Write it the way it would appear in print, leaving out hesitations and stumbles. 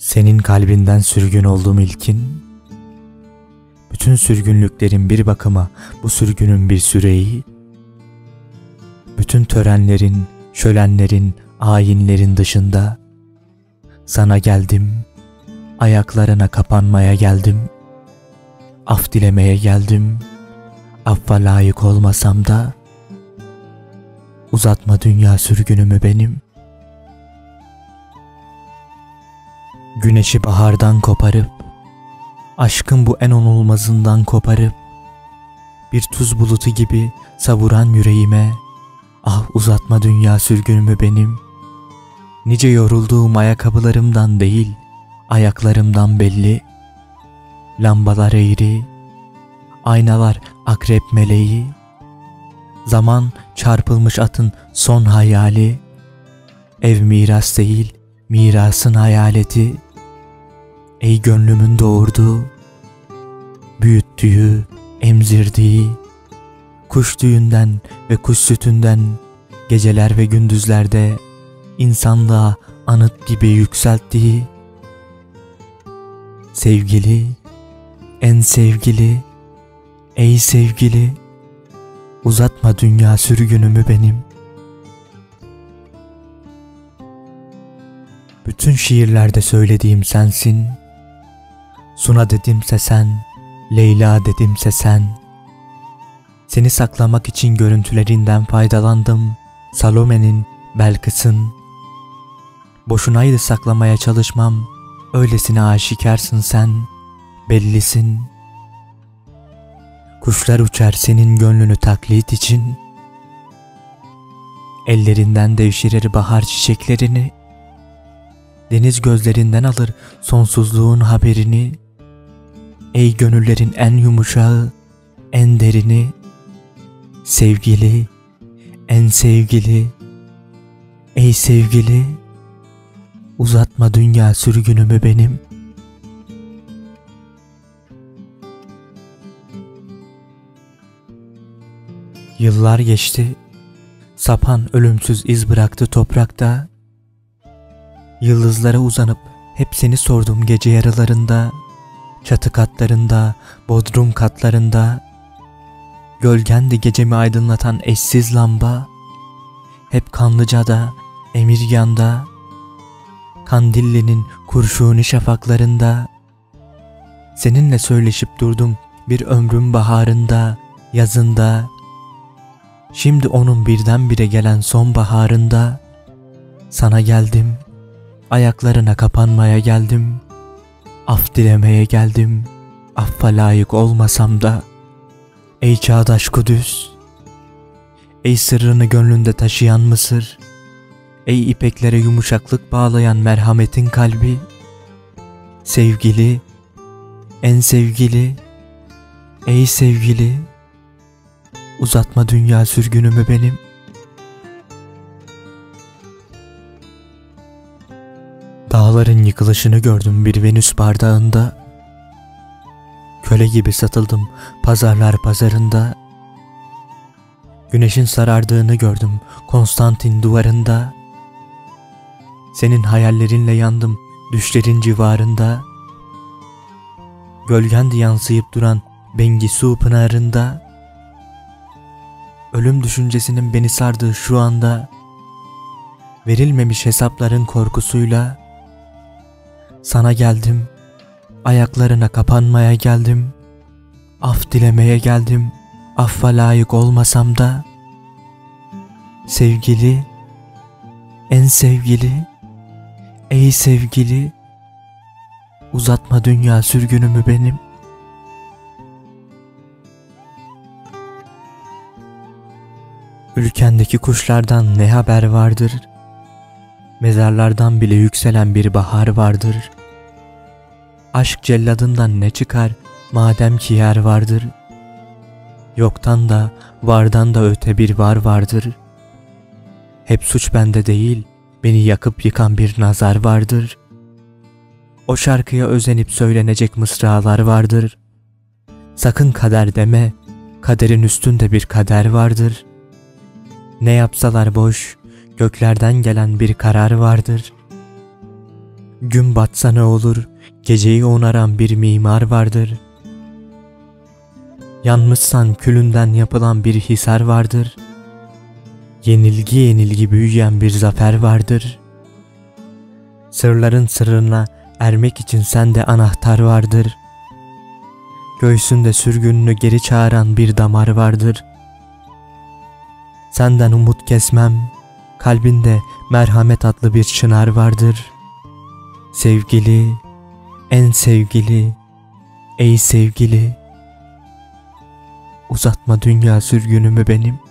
Senin kalbinden sürgün olduğum ilkin, bütün sürgünlüklerin bir bakıma bu sürgünün bir süreyi, bütün törenlerin, şölenlerin, ayinlerin dışında sana geldim, ayaklarına kapanmaya geldim, af dilemeye geldim, affa layık olmasam da uzatma dünya sürgünümü benim. Güneşi bahardan koparıp, aşkın bu en onulmazından koparıp, bir tuz bulutu gibi savuran yüreğime, ah uzatma dünya sürgünümü benim. Nice yorulduğum ayakkabılarımdan değil, ayaklarımdan belli. Lambalar eğri, aynalar akrep meleği, zaman çarpılmış atın son hayali. Ev miras değil, mirasın hayaleti. Ey gönlümün doğurduğu, büyüttüğü, emzirdiği, kuş tüyünden ve kuş sütünden geceler ve gündüzlerde insanlığa anıt gibi yükselttiği, sevgili, en sevgili, ey sevgili, uzatma dünya sürgünümü benim. Bütün şiirlerde söylediğim sensin, Suna dedimse sen, Leyla dedimse sen. Seni saklamak için görüntülerinden faydalandım, Salome'nin, Belkıs'ın. Boşunaydı saklamaya çalışmam, öylesine aşikarsın sen, bellisin. Kuşlar uçar senin gönlünü taklit için, ellerinden devşirir bahar çiçeklerini, deniz gözlerinden alır sonsuzluğun haberini. Ey gönüllerin en yumuşağı, en derini, sevgili, en sevgili, ey sevgili, uzatma dünya sürgünümü benim. Yıllar geçti, sapan ölümsüz iz bıraktı toprakta. Yıldızlara uzanıp hepsini sordum gece yarılarında, çatı katlarında, bodrum katlarında. Gölgendi gecemi aydınlatan eşsiz lamba, hep Kanlıca'da, Emirgân'da, Kandilli'nin kurşuni şafaklarında. Seninle söyleşip durdum bir ömrüm baharında, yazında, şimdi onun birdenbire gelen sonbaharında. Sana geldim, ayaklarına kapanmaya geldim, af dilemeye geldim, affa layık olmasam da. Ey çağdaş Kudüs, ey sırrını gönlünde taşıyan Mısır, ey ipeklere yumuşaklık bağlayan merhametin kalbi, sevgili, en sevgili, ey sevgili, uzatma dünya sürgünümü benim. Dağların yıkılışını gördüm bir Venüs bardağında, köle gibi satıldım pazarlar pazarında. Güneşin sarardığını gördüm Konstantin duvarında. Senin hayallerinle yandım düşlerin civarında. Gölgendi yansıyıp duran Bengisu pınarında. Ölüm düşüncesinin beni sardığı şu anda, verilmemiş hesapların korkusuyla sana geldim, ayaklarına kapanmaya geldim, af dilemeye geldim, affa layık olmasam da. Sevgili, en sevgili, ey sevgili, uzatma dünya sürgünümü benim. Ülkendeki kuşlardan ne haber vardır? Mezarlardan bile yükselen bir bahar vardır. Aşk celladından ne çıkar madem ki yer vardır? Yoktan da vardan da öte bir var vardır. Hep suç bende değil, beni yakıp yıkan bir nazar vardır. O şarkıya özenip söylenecek mısralar vardır. Sakın kader deme, kaderin üstünde bir kader vardır. Ne yapsalar boş, göklerden gelen bir karar vardır. gün batsa ne olur, geceyi onaran bir mimar vardır. Yanmışsan külünden yapılan bir hisar vardır. Yenilgi yenilgi büyüyen bir zafer vardır. Sırların sırrına ermek için sende anahtar vardır. Göğsünde sürgününü geri çağıran bir damar vardır. Senden umut kesmem, kalbinde merhamet adlı bir çınar vardır. Sevgili, en sevgili, ey sevgili, uzatma dünya sürgünümü benim.